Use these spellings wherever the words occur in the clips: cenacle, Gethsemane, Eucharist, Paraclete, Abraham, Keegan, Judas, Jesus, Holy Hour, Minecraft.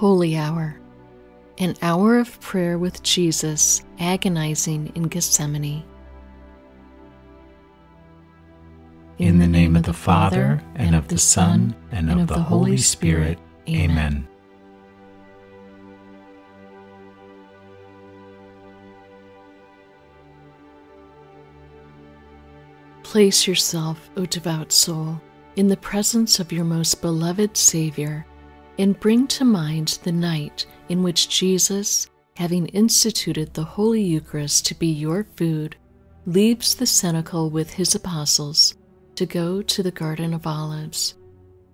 Holy Hour, an hour of prayer with Jesus agonizing in Gethsemane. In the name of the Father, and of the Son, and of the Holy Spirit. Amen. Place yourself, O devout soul, in the presence of your most beloved Savior, and bring to mind the night in which Jesus, having instituted the Holy Eucharist to be your food, leaves the cenacle with his apostles to go to the Garden of Olives,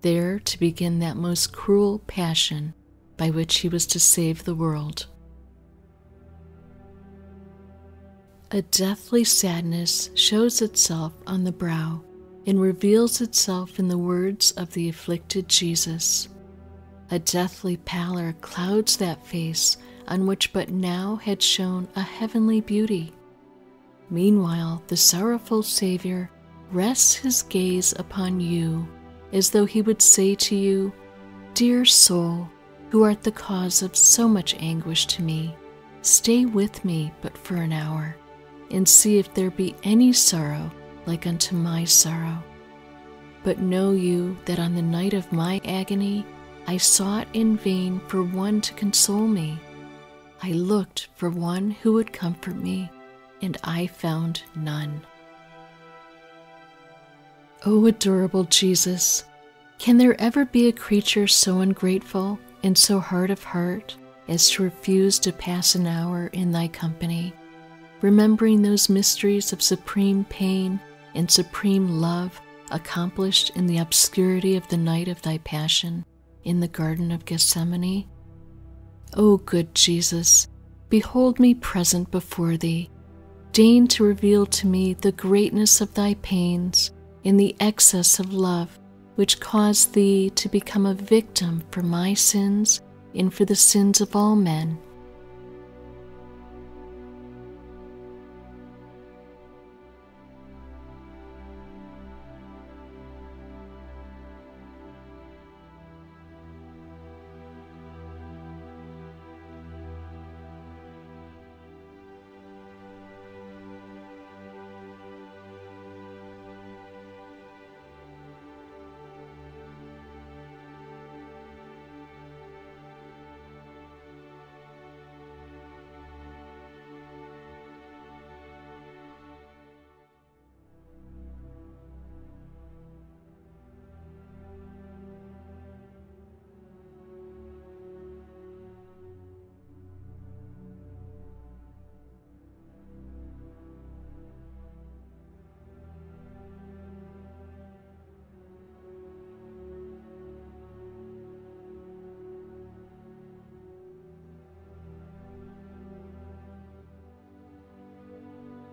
there to begin that most cruel passion by which he was to save the world. A deathly sadness shows itself on the brow and reveals itself in the words of the afflicted Jesus. A deathly pallor clouds that face on which but now had shone a heavenly beauty. Meanwhile, the sorrowful Savior rests his gaze upon you, as though he would say to you, "Dear soul, who art the cause of so much anguish to me, stay with me but for an hour, and see if there be any sorrow like unto my sorrow. But know you that on the night of my agony I sought in vain for one to console me. I looked for one who would comfort me, and I found none." O adorable Jesus, can there ever be a creature so ungrateful and so hard of heart as to refuse to pass an hour in thy company, remembering those mysteries of supreme pain and supreme love accomplished in the obscurity of the night of thy passion in the Garden of Gethsemane? O good Jesus, behold me present before thee. Deign to reveal to me the greatness of thy pains in the excess of love which caused thee to become a victim for my sins and for the sins of all men.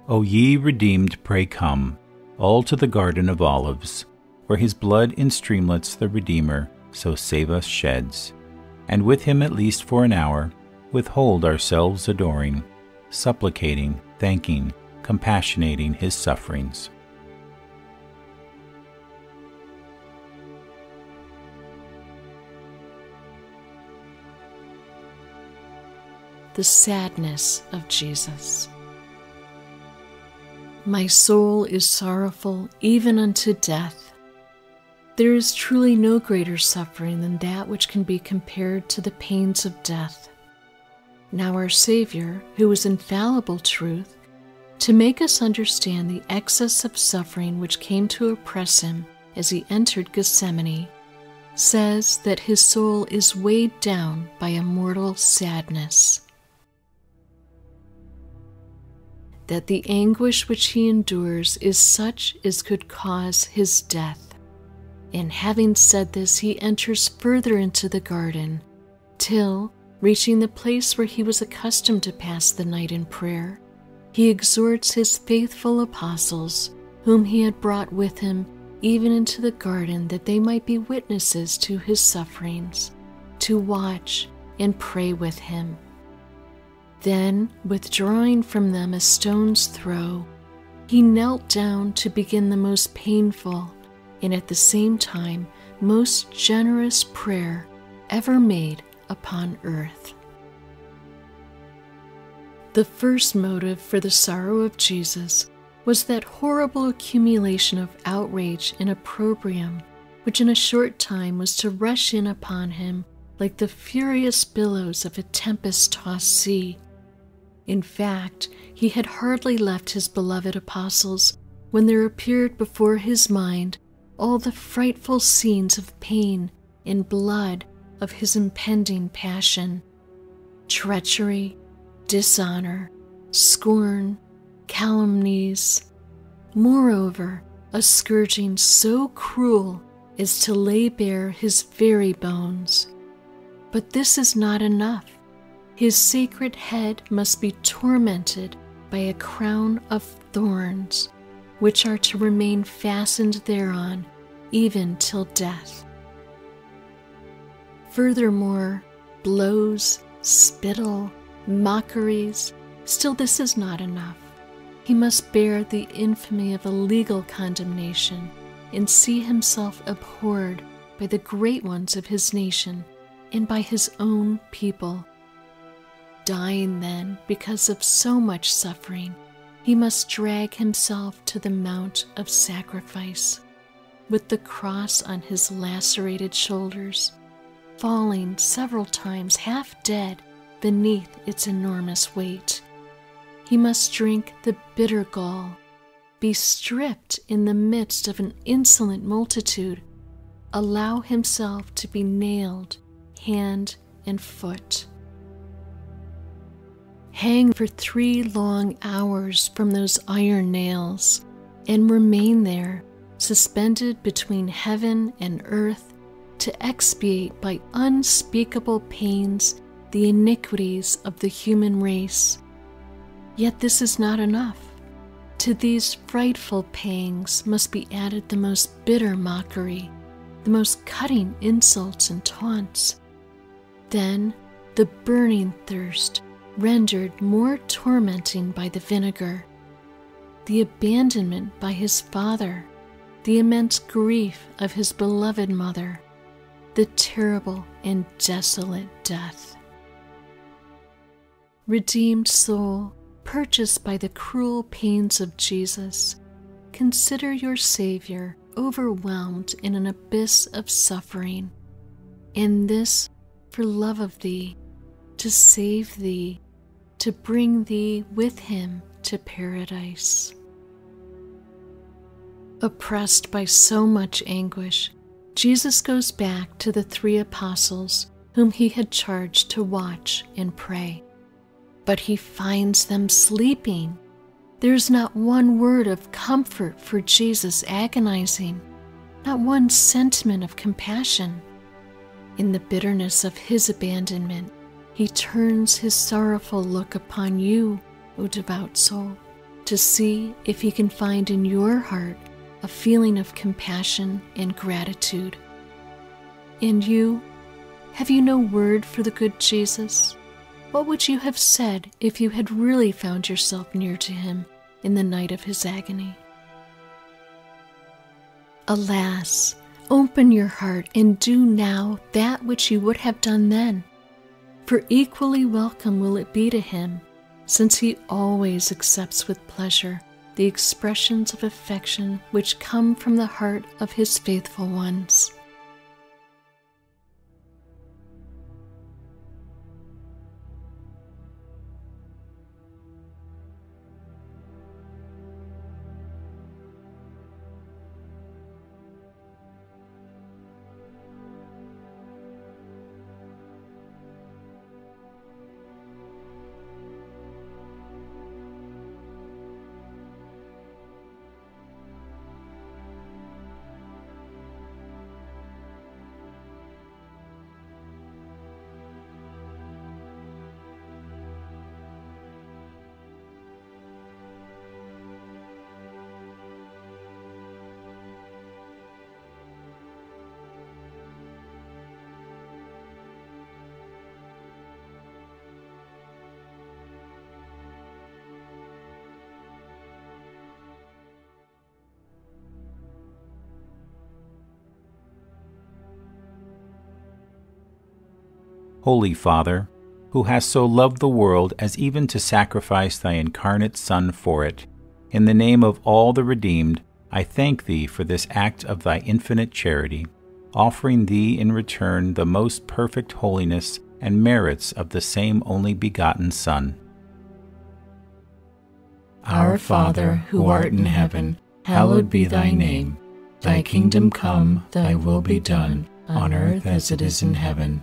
O ye redeemed, pray come, all to the Garden of Olives, where his blood in streamlets the Redeemer so save us sheds, and with him at least for an hour withhold ourselves adoring, supplicating, thanking, compassionating his sufferings. The sadness of Jesus. My soul is sorrowful even unto death. There is truly no greater suffering than that which can be compared to the pains of death. Now our Savior, who is infallible truth, to make us understand the excess of suffering which came to oppress him as he entered Gethsemane, says that his soul is weighed down by a mortal sadness, that the anguish which he endures is such as could cause his death. And having said this, he enters further into the garden, till, reaching the place where he was accustomed to pass the night in prayer, he exhorts his faithful apostles, whom he had brought with him even into the garden, that they might be witnesses to his sufferings, to watch and pray with him. Then, withdrawing from them a stone's throw, he knelt down to begin the most painful and at the same time most generous prayer ever made upon earth. The first motive for the sorrow of Jesus was that horrible accumulation of outrage and opprobrium, which in a short time was to rush in upon him like the furious billows of a tempest-tossed sea. In fact, he had hardly left his beloved apostles when there appeared before his mind all the frightful scenes of pain and blood of his impending passion. Treachery, dishonor, scorn, calumnies. Moreover, a scourging so cruel as to lay bare his very bones. But this is not enough. His sacred head must be tormented by a crown of thorns, which are to remain fastened thereon even till death. Furthermore, blows, spittle, mockeries, still this is not enough. He must bear the infamy of a legal condemnation and see himself abhorred by the great ones of his nation and by his own people. Dying then because of so much suffering, he must drag himself to the Mount of Sacrifice, with the cross on his lacerated shoulders, falling several times half dead beneath its enormous weight. He must drink the bitter gall, be stripped in the midst of an insolent multitude, allow himself to be nailed hand and foot. Hang for 3 long hours from those iron nails, and remain there, suspended between heaven and earth, to expiate by unspeakable pains the iniquities of the human race. Yet this is not enough. To these frightful pangs must be added the most bitter mockery, the most cutting insults and taunts. Then the burning thirst, rendered more tormenting by the vinegar, the abandonment by his father, the immense grief of his beloved mother, the terrible and desolate death. Redeemed soul, purchased by the cruel pains of Jesus, consider your Savior overwhelmed in an abyss of suffering, and this for love of thee, to save thee, to bring thee with him to paradise. Oppressed by so much anguish, Jesus goes back to the 3 apostles whom he had charged to watch and pray. But he finds them sleeping. There is not one word of comfort for Jesus agonizing, not one sentiment of compassion. In the bitterness of his abandonment, he turns his sorrowful look upon you, O devout soul, to see if he can find in your heart a feeling of compassion and gratitude. And you, have you no word for the good Jesus? What would you have said if you had really found yourself near to him in the night of his agony? Alas, open your heart and do now that which you would have done then. For equally welcome will it be to him, since he always accepts with pleasure the expressions of affection which come from the heart of his faithful ones. Holy Father, who hast so loved the world as even to sacrifice thy incarnate Son for it, in the name of all the redeemed, I thank thee for this act of thy infinite charity, offering thee in return the most perfect holiness and merits of the same only begotten Son. Our Father, who art in heaven, hallowed be thy name. Thy kingdom come, thy will be done, on earth as it is in heaven.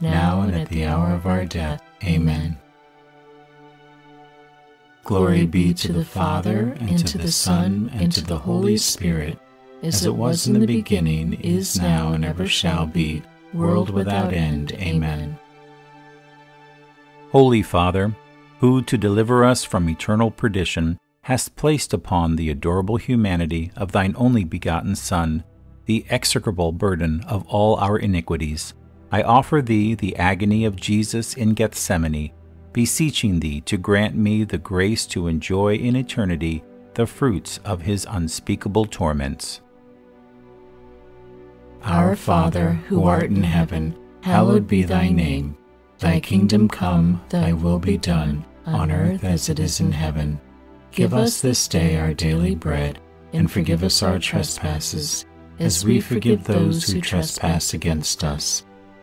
now and at the hour of our death. Amen. Glory be to the Father, and to the Son, and to the Holy Spirit, as it was in the beginning, is now, and ever shall be, world without end. Amen. Holy Father, who to deliver us from eternal perdition, hast placed upon the adorable humanity of thine only begotten Son the execrable burden of all our iniquities, I offer thee the agony of Jesus in Gethsemane, beseeching thee to grant me the grace to enjoy in eternity the fruits of his unspeakable torments. Our Father, who art in heaven, hallowed be thy name. Thy kingdom come, thy will be done, on earth as it is in heaven. Give us this day our daily bread, and forgive us our trespasses, as we forgive those who trespass against us.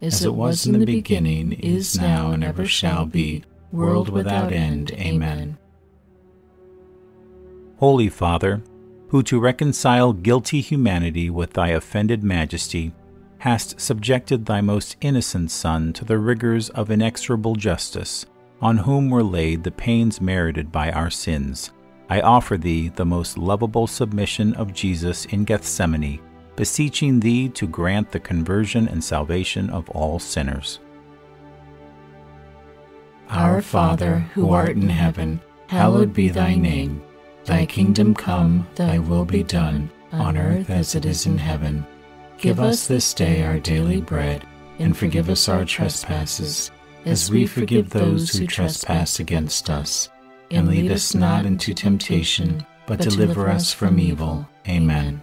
as it was in the beginning, is now, and ever shall be, world without end. Amen. Holy Father, who to reconcile guilty humanity with thy offended majesty, hast subjected thy most innocent Son to the rigors of inexorable justice, on whom were laid the pains merited by our sins, I offer thee the most lovable submission of Jesus in Gethsemane, beseeching thee to grant the conversion and salvation of all sinners. Our Father, who art in heaven, hallowed be thy name. Thy kingdom come, thy will be done, on earth as it is in heaven. Give us this day our daily bread, and forgive us our trespasses, as we forgive those who trespass against us. And lead us not into temptation, but deliver us from evil. Amen.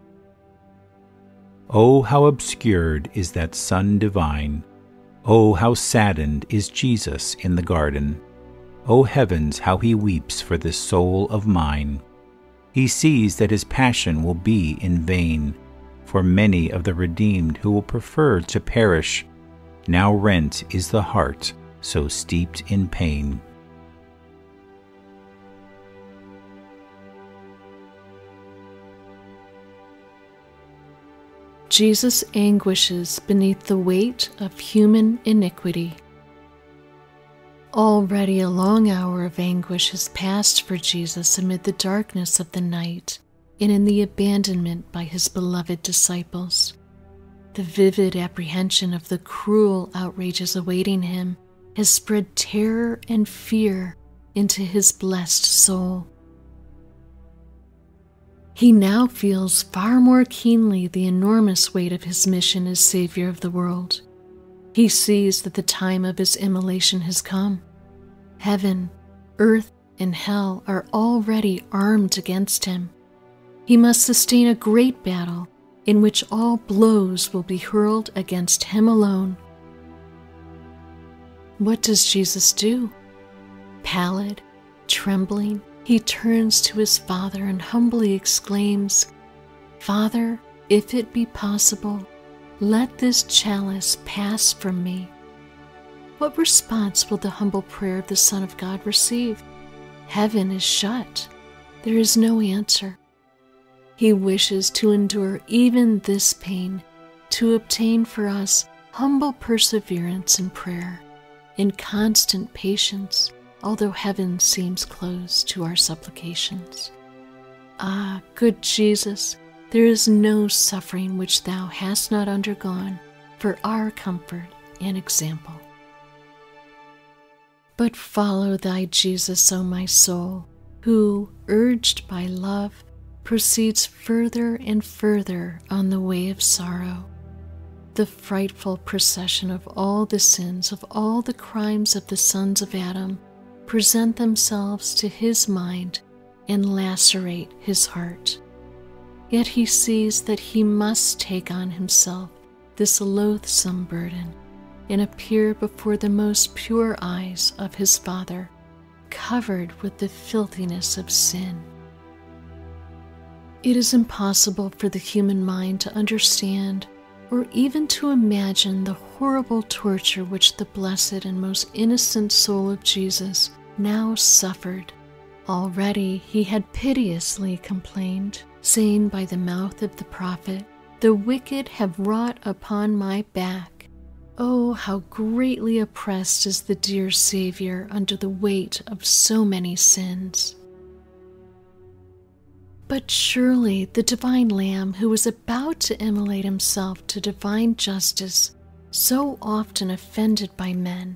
Oh, how obscured is that Son divine! Oh, how saddened is Jesus in the garden! O heavens, how he weeps for this soul of mine! He sees that his passion will be in vain, for many of the redeemed who will prefer to perish. Now rent is the heart so steeped in pain. Jesus anguishes beneath the weight of human iniquity. Already a long hour of anguish has passed for Jesus amid the darkness of the night and in the abandonment by his beloved disciples. The vivid apprehension of the cruel outrages awaiting him has spread terror and fear into his blessed soul. He now feels far more keenly the enormous weight of his mission as Savior of the world. He sees that the time of his immolation has come. Heaven, earth, and hell are already armed against him. He must sustain a great battle in which all blows will be hurled against him alone. What does Jesus do? Pallid, trembling, he turns to his Father and humbly exclaims, "Father, if it be possible, let this chalice pass from me." What response will the humble prayer of the Son of God receive? Heaven is shut. There is no answer. He wishes to endure even this pain to obtain for us humble perseverance in prayer, in constant patience, although heaven seems closed to our supplications. Ah, good Jesus, there is no suffering which thou hast not undergone for our comfort and example. But follow thy Jesus, O my soul, who, urged by love, proceeds further and further on the way of sorrow. The frightful procession of all the sins, of all the crimes of the sons of Adam, present themselves to his mind and lacerate his heart. Yet he sees that he must take on himself this loathsome burden and appear before the most pure eyes of his Father, covered with the filthiness of sin. It is impossible for the human mind to understand or even to imagine the horrible torture which the blessed and most innocent soul of Jesus now suffered. Already he had piteously complained, saying by the mouth of the prophet, "The wicked have wrought upon my back. Oh, how greatly oppressed is the dear Savior under the weight of so many sins." But surely the divine Lamb, who was about to immolate himself to divine justice, so often offended by men,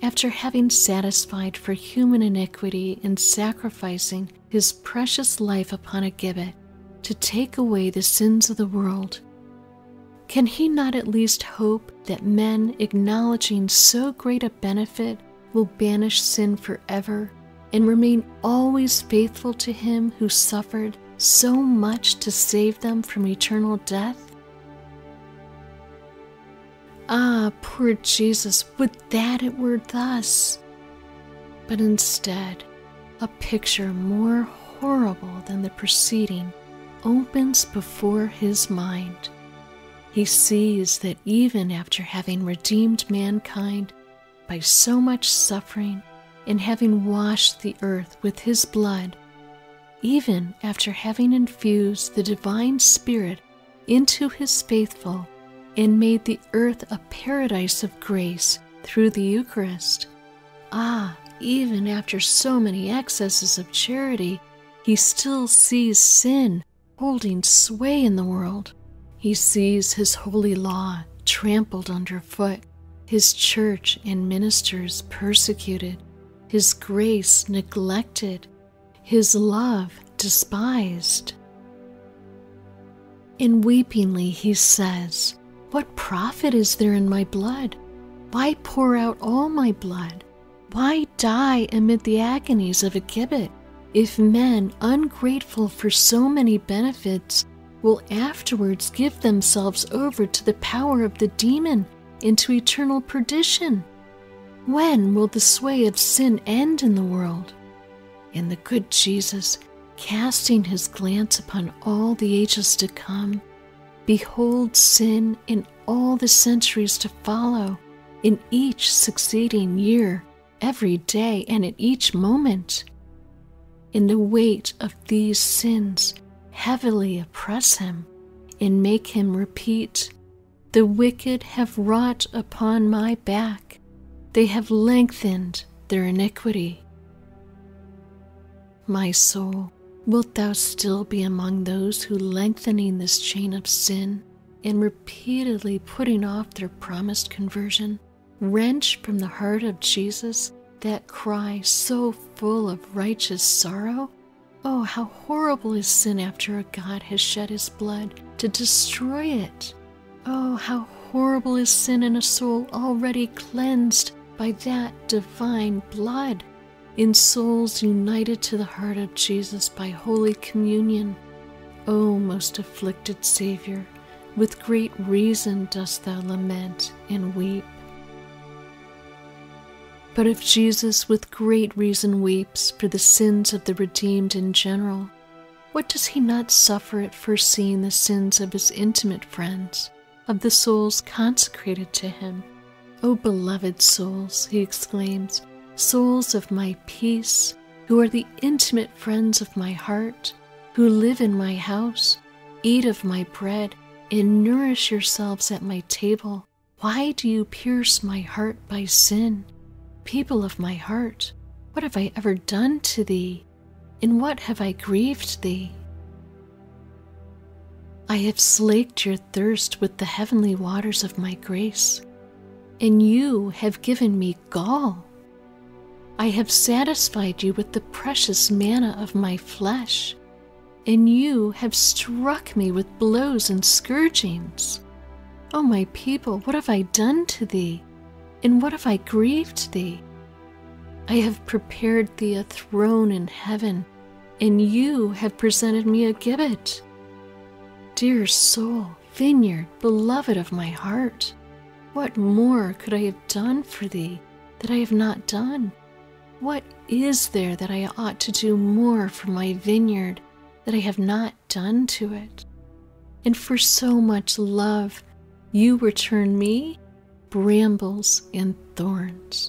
after having satisfied for human iniquity in sacrificing his precious life upon a gibbet to take away the sins of the world, can he not at least hope that men, acknowledging so great a benefit, will banish sin forever and remain always faithful to him who suffered so much to save them from eternal death? Ah, poor Jesus, would that it were thus! But instead, a picture more horrible than the preceding opens before his mind. He sees that even after having redeemed mankind by so much suffering and having washed the earth with his blood, even after having infused the divine Spirit into his faithful and made the earth a paradise of grace through the Eucharist, ah, even after so many excesses of charity, he still sees sin holding sway in the world. He sees his holy law trampled underfoot, his church and ministers persecuted, his grace neglected, his love despised. And weepingly he says, "What profit is there in my blood? Why pour out all my blood? Why die amid the agonies of a gibbet, if men, ungrateful for so many benefits, will afterwards give themselves over to the power of the demon and to eternal perdition? When will the sway of sin end in the world?" And the good Jesus, casting his glance upon all the ages to come, beholds sin in all the centuries to follow, in each succeeding year, every day, and at each moment. In the weight of these sins heavily oppress him and make him repeat, "The wicked have wrought upon my back. They have lengthened their iniquity." My soul, wilt thou still be among those who, lengthening this chain of sin and repeatedly putting off their promised conversion, wrench from the heart of Jesus that cry so full of righteous sorrow? Oh, how horrible is sin after a God has shed his blood to destroy it! Oh, how horrible is sin in a soul already cleansed by that divine blood! in souls united to the heart of Jesus by Holy Communion. O most afflicted Savior, with great reason dost thou lament and weep. But if Jesus with great reason weeps for the sins of the redeemed in general, what does he not suffer at first seeing the sins of his intimate friends, of the souls consecrated to him? O beloved souls, he exclaims, souls of my peace, who are the intimate friends of my heart, who live in my house, eat of my bread, and nourish yourselves at my table. Why do you pierce my heart by sin? People of my heart, what have I ever done to thee? In what have I grieved thee? I have slaked your thirst with the heavenly waters of my grace, and you have given me gall. I have satisfied you with the precious manna of my flesh, and you have struck me with blows and scourgings. O my people, what have I done to thee? In what have I grieved thee? I have prepared thee a throne in heaven, and you have presented me a gibbet. Dear soul, vineyard, beloved of my heart, what more could I have done for thee that I have not done? What is there that I ought to do more for my vineyard that I have not done to it? And for so much love, you return me brambles and thorns.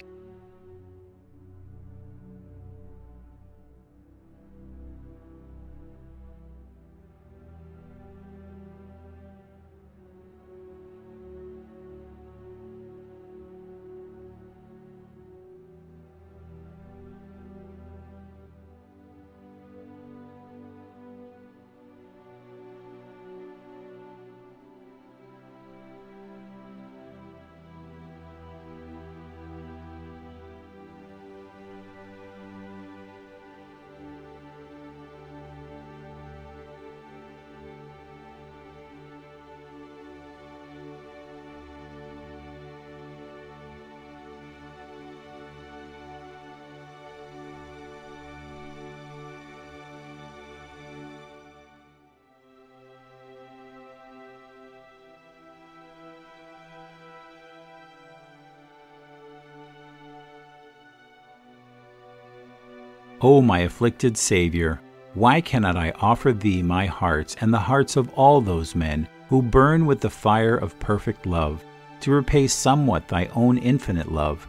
O my afflicted Savior, why cannot I offer thee my hearts and the hearts of all those men who burn with the fire of perfect love, to repay somewhat thy own infinite love?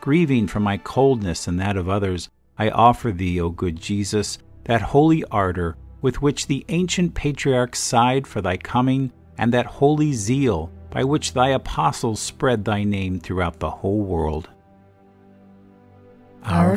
Grieving for my coldness and that of others, I offer thee, O good Jesus, that holy ardor with which the ancient patriarchs sighed for thy coming, and that holy zeal by which thy apostles spread thy name throughout the whole world. Our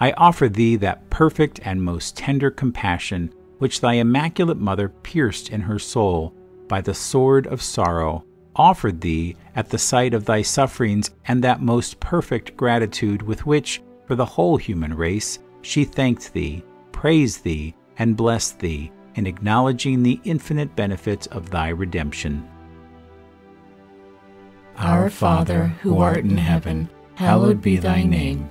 I offer thee that perfect and most tender compassion which thy immaculate mother pierced in her soul by the sword of sorrow, offered thee at the sight of thy sufferings, and that most perfect gratitude with which, for the whole human race, she thanked thee, praised thee, and blessed thee, in acknowledging the infinite benefits of thy redemption. Our Father, who art in heaven, hallowed be thy name.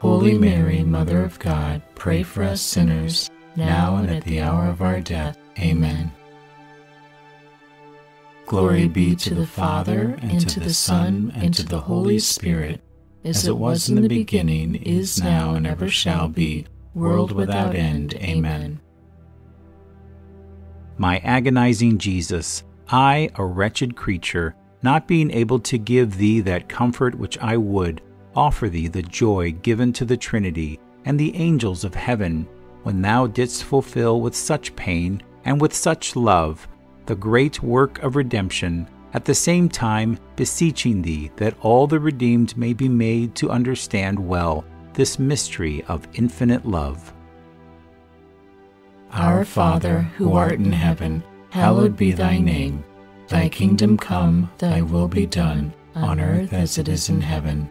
Holy Mary, Mother of God, pray for us sinners, now and at the hour of our death. Amen. Glory be to the Father, and to the Son, and to the Holy Spirit, as it was in the beginning, is now, and ever shall be, world without end. Amen. My agonizing Jesus, I, a wretched creature, not being able to give thee that comfort which I would, offer thee the joy given to the Trinity and the angels of heaven, when thou didst fulfill with such pain and with such love the great work of redemption, at the same time beseeching thee that all the redeemed may be made to understand well this mystery of infinite love. Our Father, who art in heaven, hallowed be thy name. Thy kingdom come, thy will be done, on earth as it is in heaven.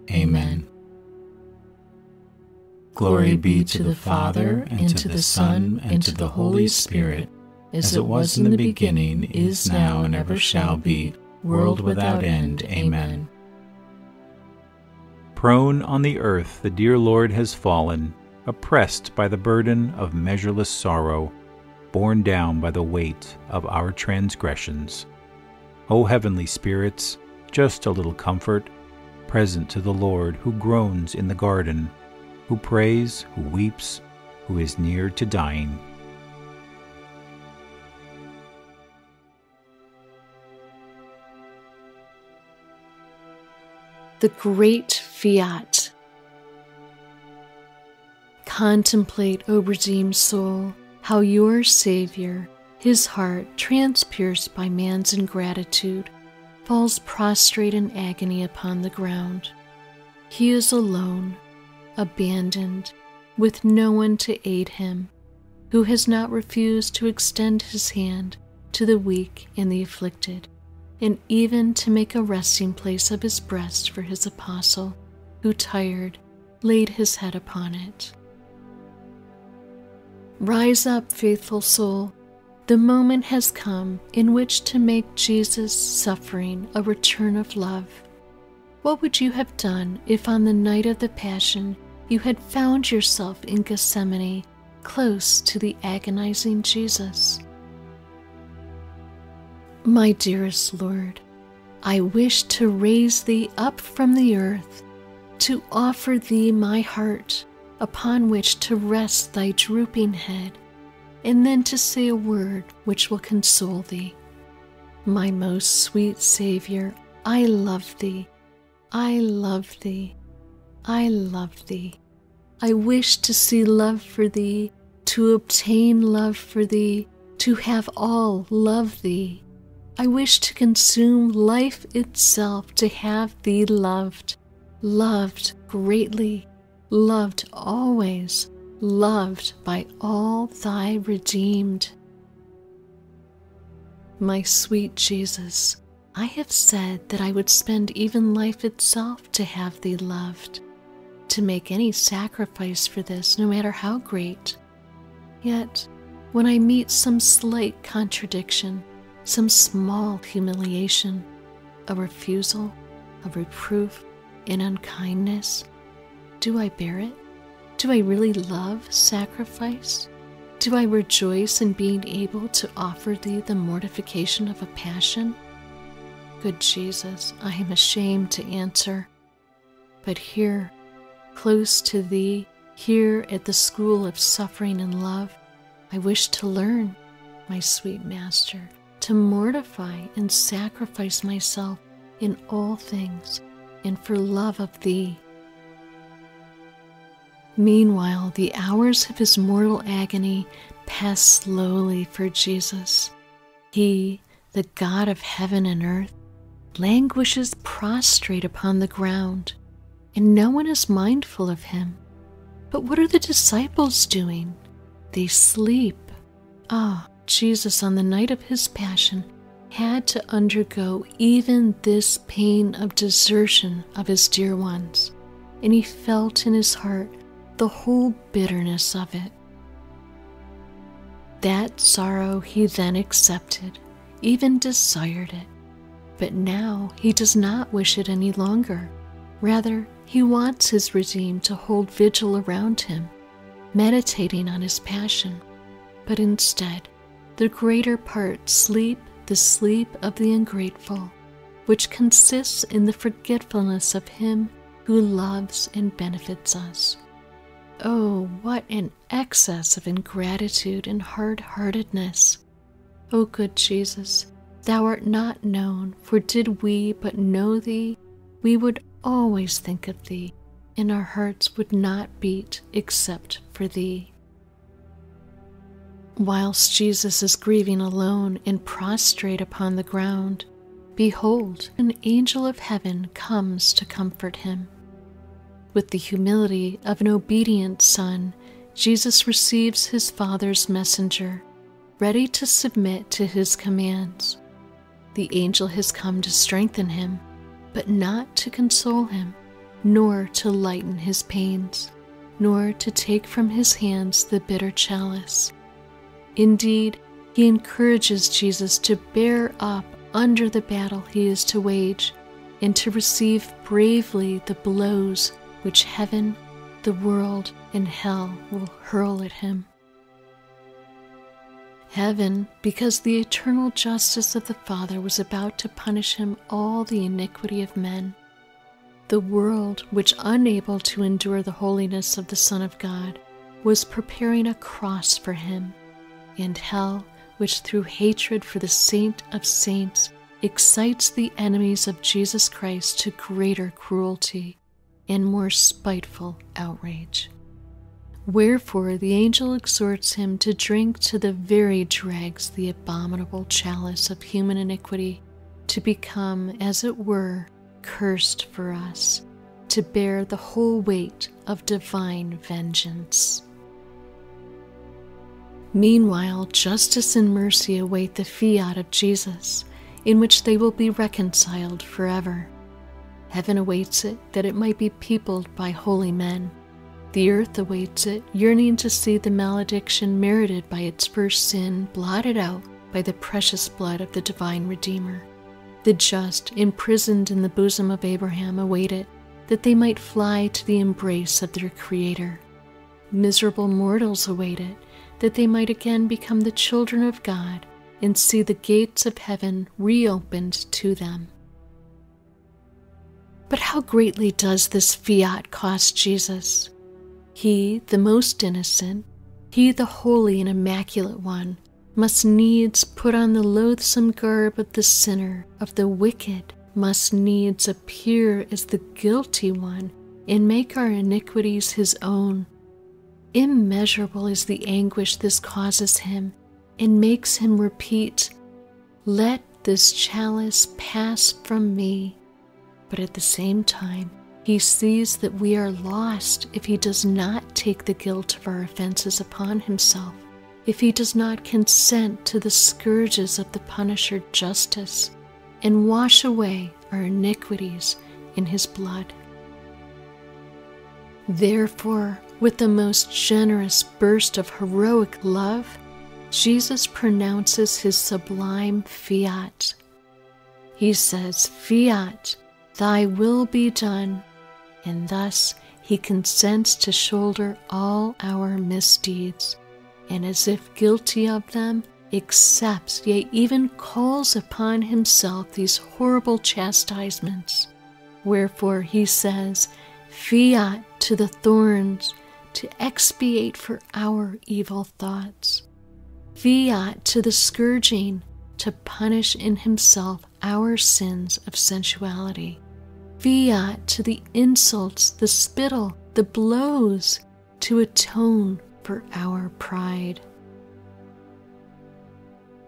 Amen. Glory be to the Father, and to the Son, and to the Holy Spirit, as it was in the beginning, is now, and ever shall be, world without end. Amen. Prone on the earth the dear Lord has fallen, oppressed by the burden of measureless sorrow, borne down by the weight of our transgressions. O heavenly spirits, just a little comfort, present to the Lord who groans in the garden, who prays, who weeps, who is near to dying. The great fiat. Contemplate, O redeemed soul, how your Savior, his heart transpierced by man's ingratitude, falls prostrate in agony upon the ground. He is alone, abandoned, with no one to aid him, who has not refused to extend his hand to the weak and the afflicted, and even to make a resting place of his breast for his apostle, who, tired, laid his head upon it. Rise up, faithful soul. The moment has come in which to make Jesus' suffering a return of love. What would you have done if on the night of the Passion you had found yourself in Gethsemane, close to the agonizing Jesus? My dearest Lord, I wish to raise thee up from the earth, to offer thee my heart, upon which to rest thy drooping head, and then to say a word which will console thee. My most sweet Savior, I love thee, I love thee, I love thee. I wish to see love for thee, to obtain love for thee, to have all love thee. I wish to consume life itself to have thee loved, loved greatly, loved always, loved by all thy redeemed. My sweet Jesus, I have said that I would spend even life itself to have thee loved, to make any sacrifice for this, no matter how great. Yet, when I meet some slight contradiction, some small humiliation, a refusal, a reproof, an unkindness, do I bear it? Do I really love sacrifice? Do I rejoice in being able to offer thee the mortification of a passion? Good Jesus, I am ashamed to answer. But here, close to thee, here at the school of suffering and love, I wish to learn, my sweet Master, to mortify and sacrifice myself in all things and for love of thee. Meanwhile, the hours of his mortal agony passed slowly for Jesus. He, the God of heaven and earth, languishes prostrate upon the ground, and no one is mindful of him. But what are the disciples doing? They sleep. Ah, Jesus, on the night of his passion, had to undergo even this pain of desertion of his dear ones, and he felt in his heart the whole bitterness of it. That sorrow he then accepted, even desired it, but now he does not wish it any longer. Rather, he wants his redeemed to hold vigil around him, meditating on his passion. But instead, the greater part sleep the sleep of the ungrateful, which consists in the forgetfulness of him who loves and benefits us. Oh, what an excess of ingratitude and hard-heartedness! O good Jesus, thou art not known, for did we but know thee, we would always think of thee, and our hearts would not beat except for thee. Whilst Jesus is grieving alone and prostrate upon the ground, behold, an angel of heaven comes to comfort him. With the humility of an obedient son, Jesus receives his Father's messenger, ready to submit to his commands. The angel has come to strengthen him, but not to console him, nor to lighten his pains, nor to take from his hands the bitter chalice. Indeed, he encourages Jesus to bear up under the battle he is to wage, and to receive bravely the blows which heaven, the world, and hell will hurl at him. Heaven, because the eternal justice of the Father was about to punish him all the iniquity of men. The world, which unable to endure the holiness of the Son of God, was preparing a cross for him. And hell, which through hatred for the Saint of Saints excites the enemies of Jesus Christ to greater cruelty and more spiteful outrage. Wherefore the angel exhorts him to drink to the very dregs the abominable chalice of human iniquity, to become, as it were, cursed for us, to bear the whole weight of divine vengeance. Meanwhile, justice and mercy await the fiat of Jesus, in which they will be reconciled forever. Heaven awaits it, that it might be peopled by holy men. The earth awaits it, yearning to see the malediction merited by its first sin blotted out by the precious blood of the divine Redeemer. The just, imprisoned in the bosom of Abraham, await it, that they might fly to the embrace of their Creator. Miserable mortals await it, that they might again become the children of God and see the gates of heaven reopened to them. But how greatly does this fiat cost Jesus? He, the most innocent, he, the holy and immaculate one, must needs put on the loathsome garb of the sinner, of the wicked, must needs appear as the guilty one and make our iniquities his own. Immeasurable is the anguish this causes him, and makes him repeat, "Let this chalice pass from me." But at the same time, he sees that we are lost if he does not take the guilt of our offenses upon himself, if he does not consent to the scourges of the Punisher Justice, and wash away our iniquities in his blood. Therefore, with the most generous burst of heroic love, Jesus pronounces his sublime fiat. He says, "Fiat, thy will be done," and thus he consents to shoulder all our misdeeds, and as if guilty of them, accepts, yea, even calls upon himself these horrible chastisements. Wherefore he says, "Fiat to the thorns," to expiate for our evil thoughts. Fiat to the scourging, to punish in himself our sins of sensuality. Fiat to the insults, the spittle, the blows, to atone for our pride.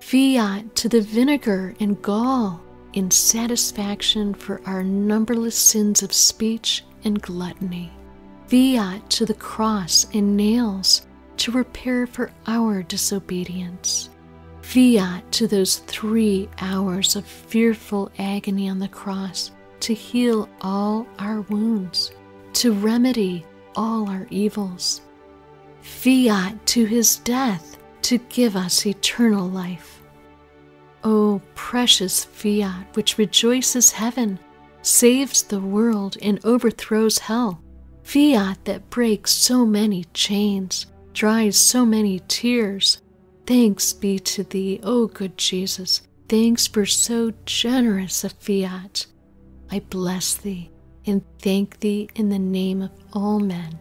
fiat to the vinegar and gall in satisfaction for our numberless sins of speech and gluttony. Fiat to the cross and nails to repair for our disobedience. Fiat to those 3 hours of fearful agony on the cross to heal all our wounds, to remedy all our evils. Fiat to his death to give us eternal life. O precious fiat which rejoices heaven, saves the world, and overthrows hell, fiat that breaks so many chains, dries so many tears, thanks be to thee, O good Jesus, thanks for so generous a fiat. I bless thee and thank thee in the name of all men.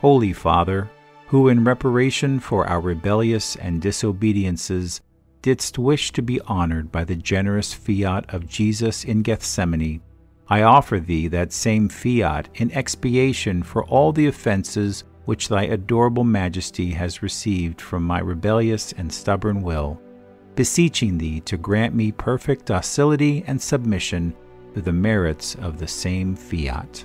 Holy Father, who in reparation for our rebellious and disobediences didst wish to be honored by the generous fiat of Jesus in Gethsemane, I offer thee that same fiat in expiation for all the offenses which thy adorable majesty has received from my rebellious and stubborn will, beseeching thee to grant me perfect docility and submission through the merits of the same fiat.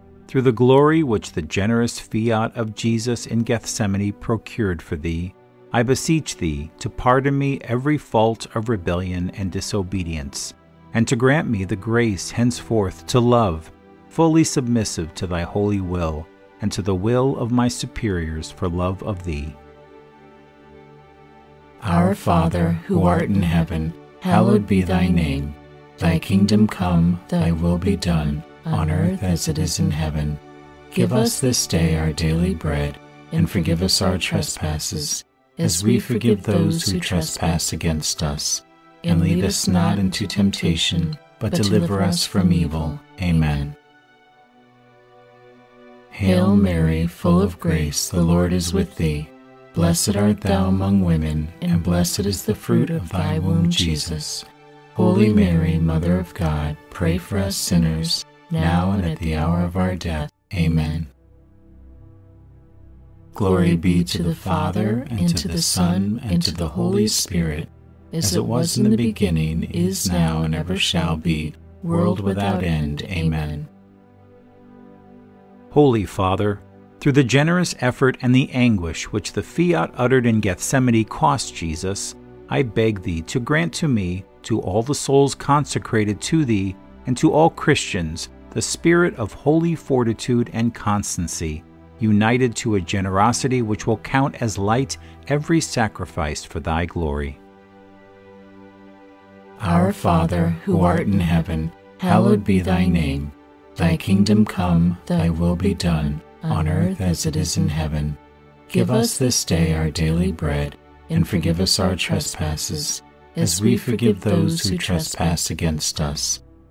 through the glory which the generous fiat of Jesus in Gethsemane procured for thee, I beseech thee to pardon me every fault of rebellion and disobedience, and to grant me the grace henceforth to love, fully submissive to thy holy will, and to the will of my superiors for love of thee. Our Father, who art in heaven, hallowed be thy name. Thy kingdom come, thy will be done, on earth as it is in heaven. Give us this day our daily bread, and forgive us our trespasses, as we forgive those who trespass against us. And lead us not into temptation, but deliver us from evil. Amen. Hail Mary, full of grace, the Lord is with thee. Blessed art thou among women, and blessed is the fruit of thy womb, Jesus. Holy Mary, Mother of God, pray for us sinners, now and at the hour of our death. Amen. Glory be to the Father, and to the Son, and to the Holy Spirit, as it was in the beginning, is now, and ever shall be, world without end. Amen. Holy Father, through the generous effort and the anguish which the fiat uttered in Gethsemane cost Jesus, I beg thee to grant to me, to all the souls consecrated to thee, and to all Christians, the spirit of holy fortitude and constancy, united to a generosity which will count as light every sacrifice for thy glory. Our Father, who art in heaven, hallowed be thy name. Thy kingdom come, thy will be done, on earth as it is in heaven. Give us this day our daily bread, and forgive us our trespasses, as we forgive those who trespass against us.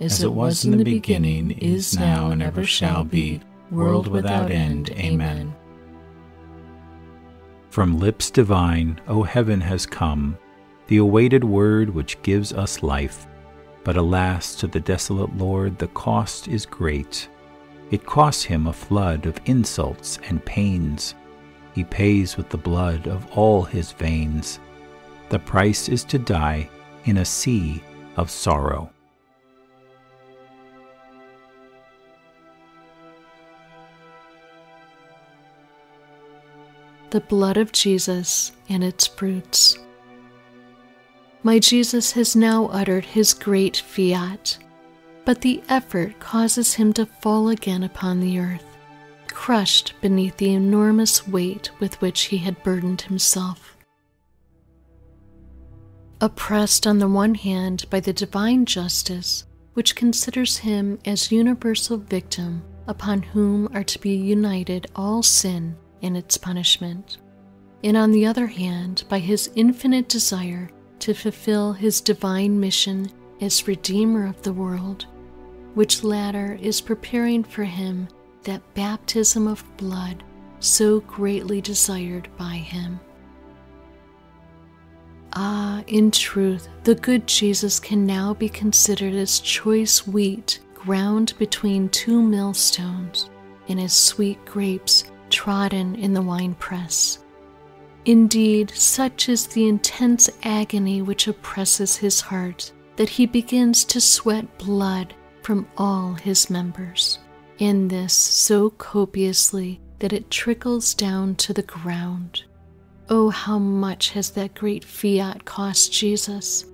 as it was in the beginning, is now, and ever shall be, world without end. Amen. From lips divine, O heaven has come, the awaited word which gives us life. But alas, to the desolate Lord the cost is great. It costs him a flood of insults and pains. He pays with the blood of all his veins. The price is to die in a sea of sorrow. The blood of Jesus and its fruits. My Jesus has now uttered his great fiat, but the effort causes him to fall again upon the earth, crushed beneath the enormous weight with which he had burdened himself. Oppressed on the one hand by the divine justice, which considers him as universal victim upon whom are to be united all sin and its punishment, and on the other hand by his infinite desire to fulfill his divine mission as Redeemer of the world, which latter is preparing for him that baptism of blood so greatly desired by him. Ah, in truth, the good Jesus can now be considered as choice wheat ground between two millstones, and as sweet grapes trodden in the winepress. Indeed, such is the intense agony which oppresses his heart, that he begins to sweat blood from all his members, and this so copiously that it trickles down to the ground. Oh, how much has that great fiat cost Jesus!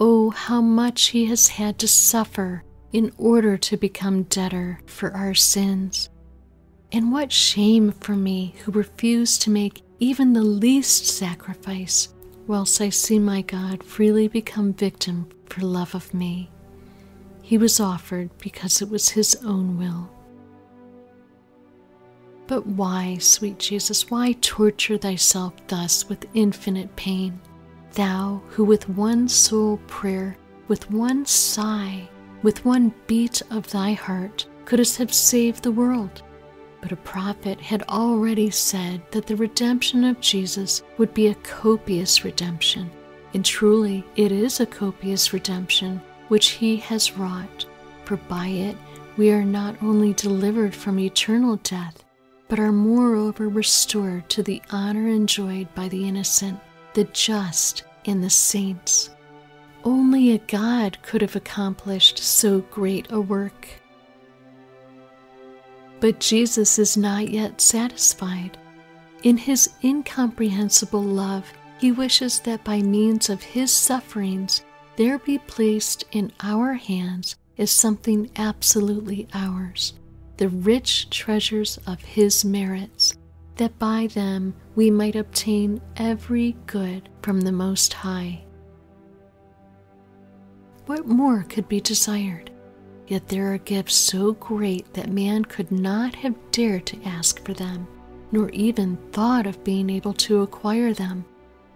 Oh, how much he has had to suffer in order to become debtor for our sins! And what shame for me, who refuse to make even the least sacrifice, whilst I see my God freely become victim for love of me. He was offered because it was his own will. But why, sweet Jesus, why torture thyself thus with infinite pain? Thou, who with one soul prayer, with one sigh, with one beat of thy heart, couldst have saved the world. But a prophet had already said that the redemption of Jesus would be a copious redemption, and truly it is a copious redemption which he has wrought, for by it we are not only delivered from eternal death, but are moreover restored to the honor enjoyed by the innocent, the just, and the saints. Only a God could have accomplished so great a work. But Jesus is not yet satisfied. In his incomprehensible love, he wishes that by means of his sufferings, there be placed in our hands as something absolutely ours, the rich treasures of his merits, that by them we might obtain every good from the Most High. What more could be desired? Yet there are gifts so great that man could not have dared to ask for them, nor even thought of being able to acquire them.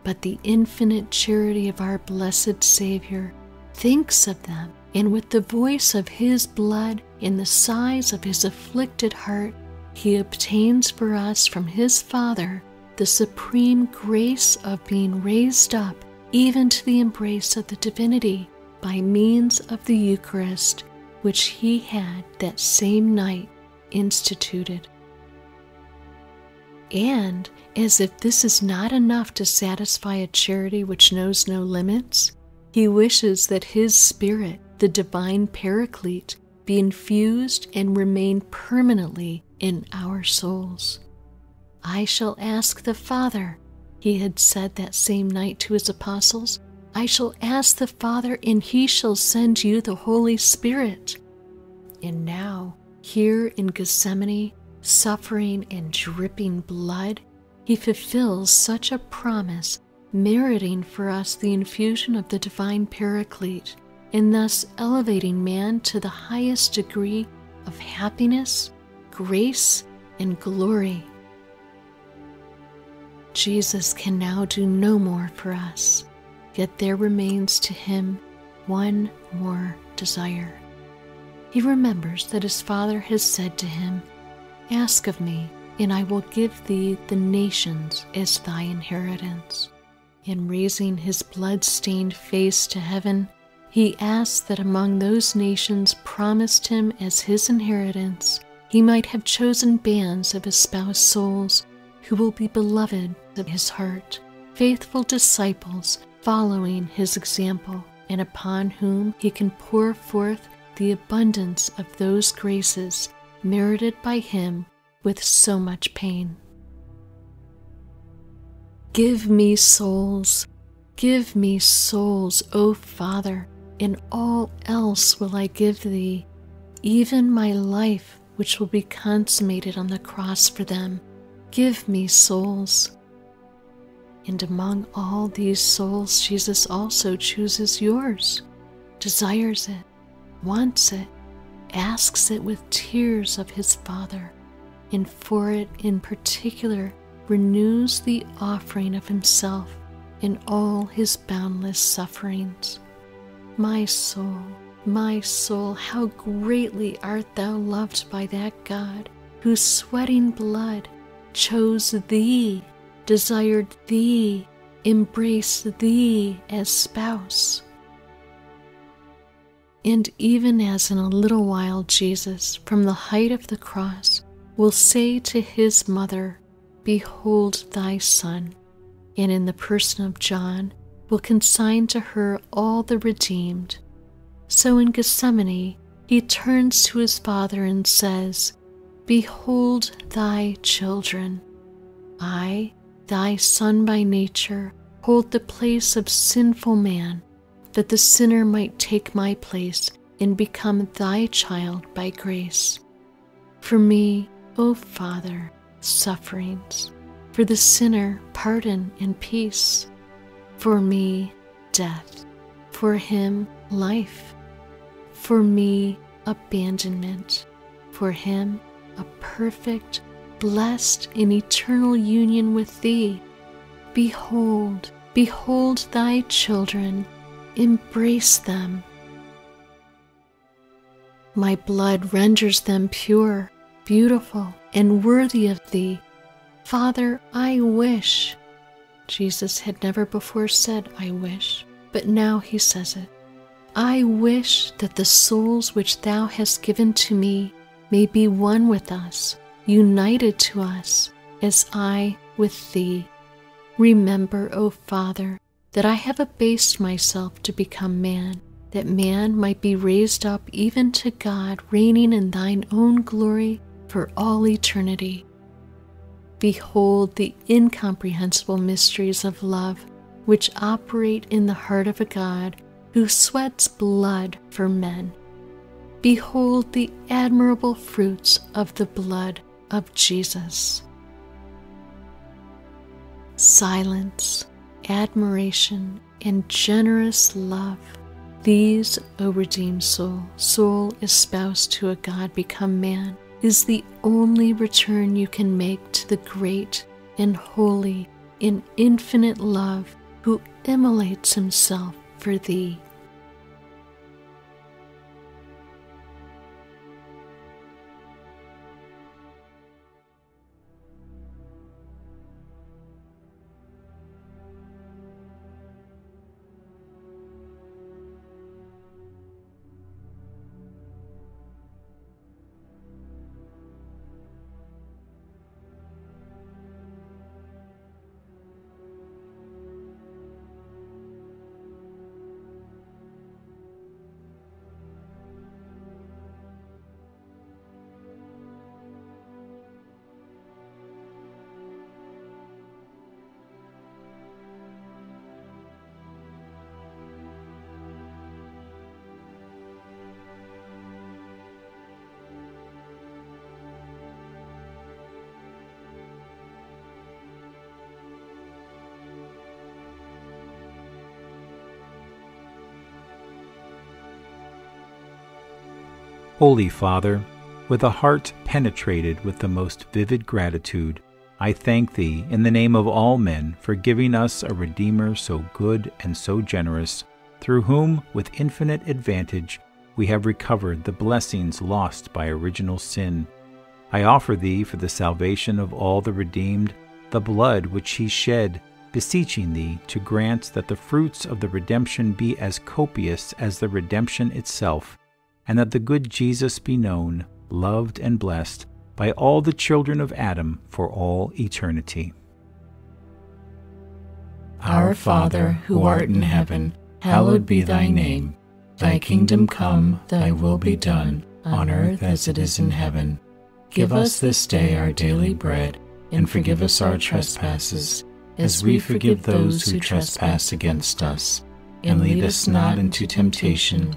But the infinite charity of our blessed Savior thinks of them, and with the voice of his blood and the sighs of his afflicted heart, he obtains for us from his Father the supreme grace of being raised up even to the embrace of the divinity by means of the Eucharist, which he had that same night instituted. And, as if this is not enough to satisfy a charity which knows no limits, He wishes that His Spirit, the Divine Paraclete, be infused and remain permanently in our souls. I shall ask the Father, He had said that same night to His apostles, I shall ask the Father, and He shall send you the Holy Spirit. And now, here in Gethsemane, suffering and dripping blood, He fulfills such a promise, meriting for us the infusion of the Divine Paraclete, and thus elevating man to the highest degree of happiness, grace, and glory. Jesus can now do no more for us, yet there remains to Him one more desire. He remembers that His Father has said to Him, "Ask of me, and I will give thee the nations as thy inheritance." In raising His blood-stained face to heaven, He asked that among those nations promised Him as His inheritance, He might have chosen bands of espoused souls who will be beloved of His heart, faithful disciples following His example, and upon whom He can pour forth the abundance of those graces merited by Him with so much pain. Give me souls, O Father, and all else will I give Thee, even my life which will be consummated on the cross for them. Give me souls. And among all these souls, Jesus also chooses yours, desires it, wants it, asks it with tears of His Father, and for it in particular renews the offering of Himself in all His boundless sufferings. My soul, how greatly art thou loved by that God, whose sweating blood chose thee, desired thee, embraced thee as spouse. And even as in a little while Jesus, from the height of the cross, will say to His mother, "Behold thy son," and in the person of John will consign to her all the redeemed, so in Gethsemane He turns to His Father and says, "Behold thy children. I, thy son by nature, hold the place of sinful man, that the sinner might take my place and become thy child by grace. For me, O Father, sufferings. For the sinner, pardon and peace. For me, death. For him, life. For me, abandonment. For him, a perfect, blessed, and eternal union with Thee. Behold, behold Thy children. Embrace them. My blood renders them pure, beautiful, and worthy of Thee. Father, I wish." Jesus had never before said, "I wish," but now He says it. "I wish that the souls which Thou hast given to me may be one with us, united to us, as I with Thee. Remember, O Father, that I have abased myself to become man, that man might be raised up even to God, reigning in Thine own glory for all eternity." Behold the incomprehensible mysteries of love, which operate in the heart of a God who sweats blood for men. Behold the admirable fruits of the blood of Jesus. Silence, admiration, and generous love, these, O redeemed soul, soul espoused to a God become man, is the only return you can make to the great and holy and infinite love who immolates Himself for thee. Holy Father, with a heart penetrated with the most vivid gratitude, I thank Thee in the name of all men for giving us a Redeemer so good and so generous, through whom, with infinite advantage, we have recovered the blessings lost by original sin. I offer Thee for the salvation of all the redeemed the blood which He shed, beseeching Thee to grant that the fruits of the redemption be as copious as the redemption itself, and that the good Jesus be known, loved, and blessed by all the children of Adam for all eternity. Our Father, who art in heaven, hallowed be Thy name. Thy kingdom come, Thy will be done, on earth as it is in heaven. Give us this day our daily bread, and forgive us our trespasses, as we forgive those who trespass against us. And lead us not into temptation,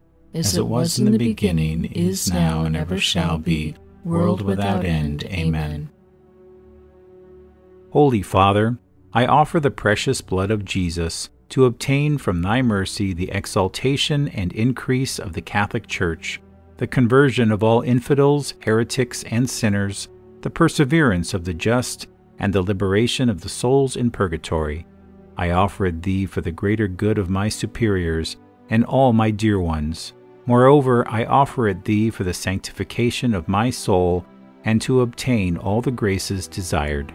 as it was in the beginning, is now, and ever shall be, world without end. Amen. Holy Father, I offer the precious blood of Jesus to obtain from Thy mercy the exaltation and increase of the Catholic Church, the conversion of all infidels, heretics, and sinners, the perseverance of the just, and the liberation of the souls in purgatory. I offer it Thee for the greater good of my superiors and all my dear ones. Moreover, I offer it Thee for the sanctification of my soul and to obtain all the graces desired.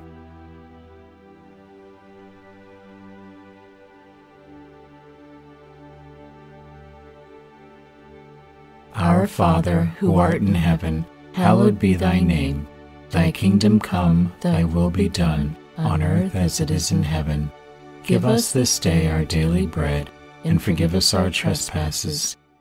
Our Father, who art in heaven, hallowed be Thy name. Thy kingdom come, Thy will be done, on earth as it is in heaven. Give us this day our daily bread, and forgive us our trespasses,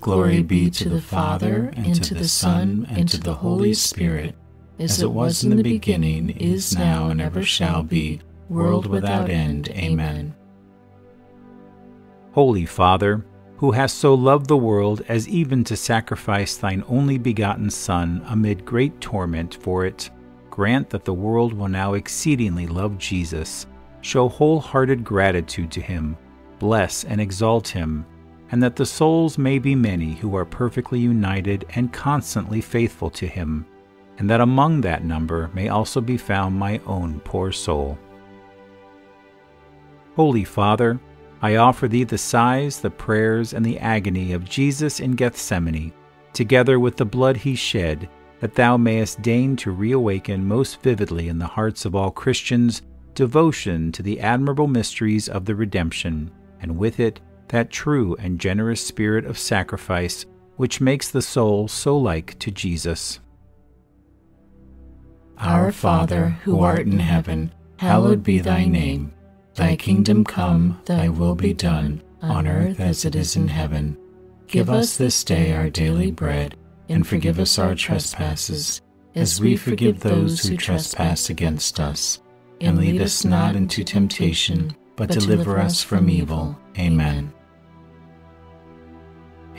Glory be to the Father, and to the Son, and to the Holy Spirit, as it was in the beginning, is now, and ever shall be, world without end. Amen. Holy Father, who hast so loved the world as even to sacrifice thine only begotten Son amid great torment for it, grant that the world will now exceedingly love Jesus, show wholehearted gratitude to him, bless and exalt him, and that the souls may be many who are perfectly united and constantly faithful to him, and that among that number may also be found my own poor soul. Holy Father, I offer Thee the sighs, the prayers, and the agony of Jesus in Gethsemane, together with the blood He shed, that Thou mayest deign to reawaken most vividly in the hearts of all Christians devotion to the admirable mysteries of the redemption, and with it that true and generous spirit of sacrifice which makes the soul so like to Jesus. Our Father, who art in heaven, hallowed be Thy name. Thy kingdom come, Thy will be done, on earth as it is in heaven. Give us this day our daily bread, and forgive us our trespasses, as we forgive those who trespass against us. And lead us not into temptation, but deliver us from evil. Amen.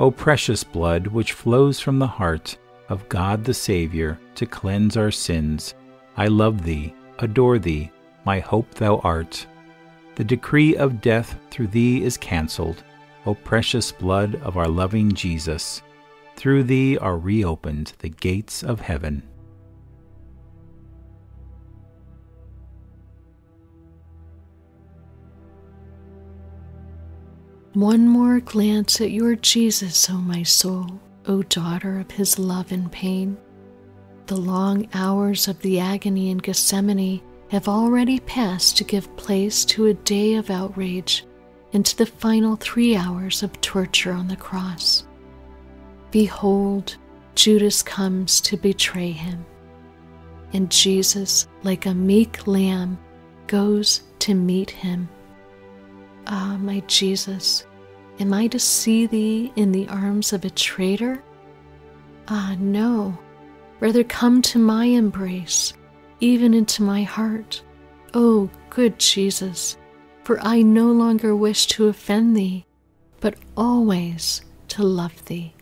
O precious blood, which flows from the heart of God the Savior to cleanse our sins, I love Thee, adore Thee, my hope thou art. The decree of death through thee is cancelled, O precious blood of our loving Jesus. Through thee are reopened the gates of heaven. One more glance at your Jesus, O my soul, O daughter of his love and pain. The long hours of the agony in Gethsemane have already passed to give place to a day of outrage and to the final 3 hours of torture on the cross. Behold, Judas comes to betray him, and Jesus, like a meek lamb, goes to meet him. Ah, my Jesus, am I to see thee in the arms of a traitor? Ah, no, rather come to my embrace, even into my heart, O good Jesus, for I no longer wish to offend thee, but always to love thee.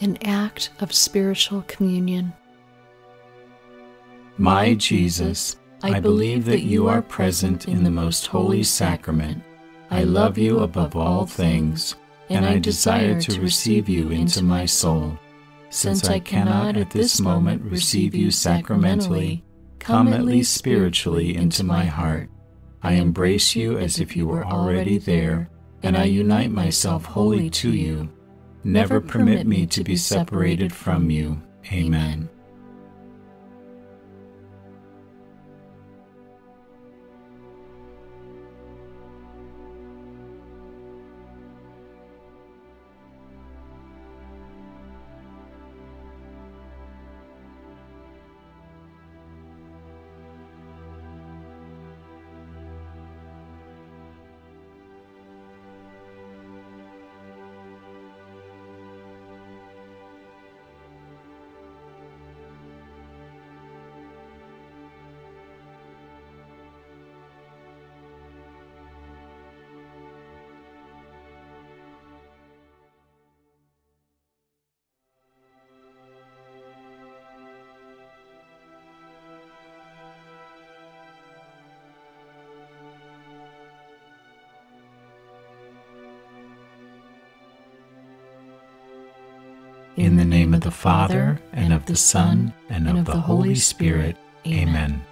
An act of spiritual communion. My Jesus, I believe that you are present in the most holy sacrament. I love you above all things, and I desire to receive you into my soul. Since I cannot at this moment receive you sacramentally, come at least spiritually into my heart. I embrace you as if you were already there, and I unite myself wholly to you. Never permit me to be separated from you. Amen. In the name of the Father, and of the Son, and of the Holy Spirit. Amen.